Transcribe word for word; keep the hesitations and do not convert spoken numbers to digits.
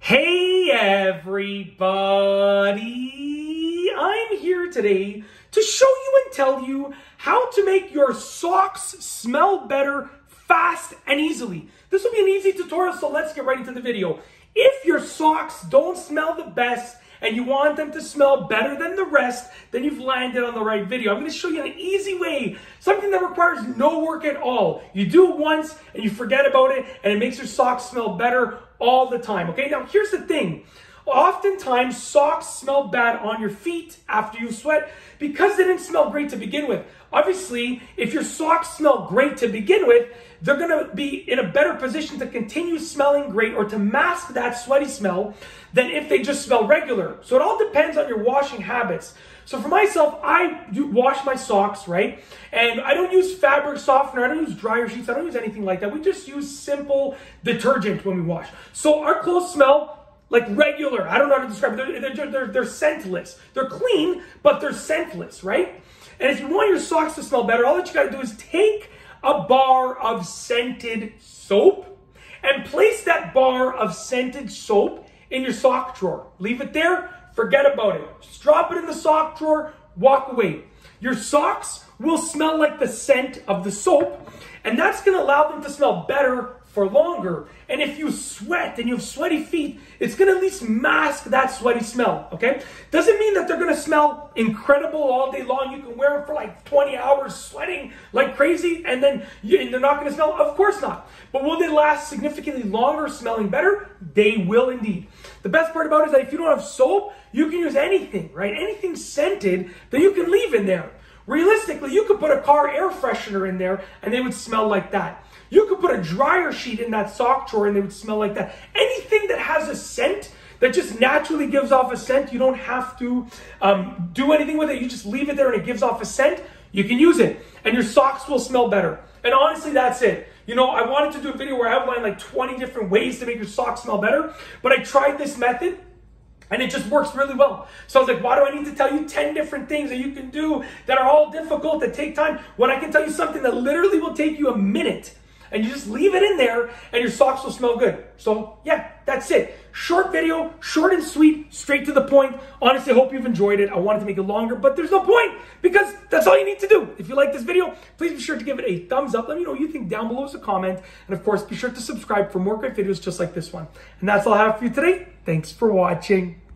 Hey everybody! I'm here today to show you and tell you how to make your socks smell better fast and easily. This will be an easy tutorial, so let's get right into the video. If your socks don't smell the best and you want them to smell better than the rest, then you've landed on the right video. I'm going to show you an easy way, something that requires no work at all. You do it once and you forget about it, and it makes your socks smell better all the time. Okay, now here's the thing. Oftentimes, socks smell bad on your feet after you sweat because they didn't smell great to begin with. Obviously, if your socks smell great to begin with, they're going to be in a better position to continue smelling great or to mask that sweaty smell than if they just smell regular. So it all depends on your washing habits. So for myself, I do wash my socks, right? And I don't use fabric softener. I don't use dryer sheets. I don't use anything like that. We just use simple detergent when we wash. So our clothes smell like regular. I don't know how to describe it. They're, they're, they're, they're scentless. They're clean, but they're scentless, right? And if you want your socks to smell better, all that you gotta do is take a bar of scented soap and place that bar of scented soap in your sock drawer. Leave it there, forget about it. Just drop it in the sock drawer, walk away. Your socks will smell like the scent of the soap, and that's gonna allow them to smell better for longer. And if you sweat and you have sweaty feet, it's gonna at least mask that sweaty smell, okay? Doesn't mean that they're gonna smell incredible all day long. You can wear them for like twenty hours sweating like crazy and then you, and they're not gonna smell? Of course not. But will they last significantly longer smelling better? They will indeed. The best part about it is that if you don't have soap, you can use anything, right? Anything scented that you can leave in there. Realistically, you could put a car air freshener in there and they would smell like that. You could put a dryer sheet in that sock drawer and they would smell like that. Anything that has a scent that just naturally gives off a scent, you don't have to um, do anything with it. You just leave it there and it gives off a scent. You can use it and your socks will smell better. And honestly, that's it. You know, I wanted to do a video where I outlined like twenty different ways to make your socks smell better, but I tried this method and it just works really well. So I was like, why do I need to tell you ten different things that you can do that are all difficult, that take time, when I can tell you something that literally will take you a minute and you just leave it in there and your socks will smell good. So yeah, that's it. Short video, short and sweet, straight to the point. Honestly, I hope you've enjoyed it. I wanted to make it longer, but there's no point because that's all you need to do. If you like this video, please be sure to give it a thumbs up. Let me know what you think down below as a comment. And of course, be sure to subscribe for more great videos just like this one. And that's all I have for you today. Thanks for watching.